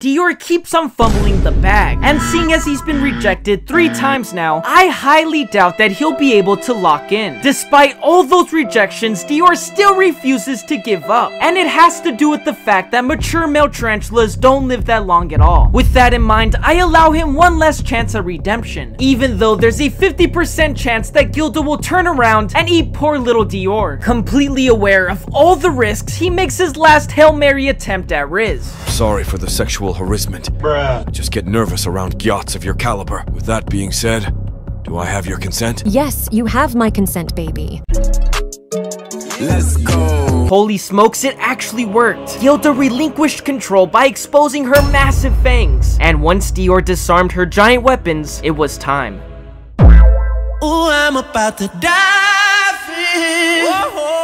Dior keeps on fumbling the bag, and seeing as he's been rejected 3 times now, I highly doubt that he'll be able to lock in. Despite all those rejections, Dior still refuses to give up, and it has to do with the fact that mature male tarantulas don't live that long at all. With that in mind, I allow him one less chance at redemption, even though there's a 50% chance that Gilda will turn around and eat poor little Dior. Completely aware of all the risks, he makes his last Hail Mary attempt at Riz. Sorry for the sexual harassment. Bruh. Just get nervous around yachts of your caliber. With that being said, do I have your consent? Yes, you have my consent, baby. Let's go. Holy smokes, it actually worked. Gilda relinquished control by exposing her massive fangs. And once Dior disarmed her giant weapons, it was time. Ooh, I'm about to dive in. Whoa.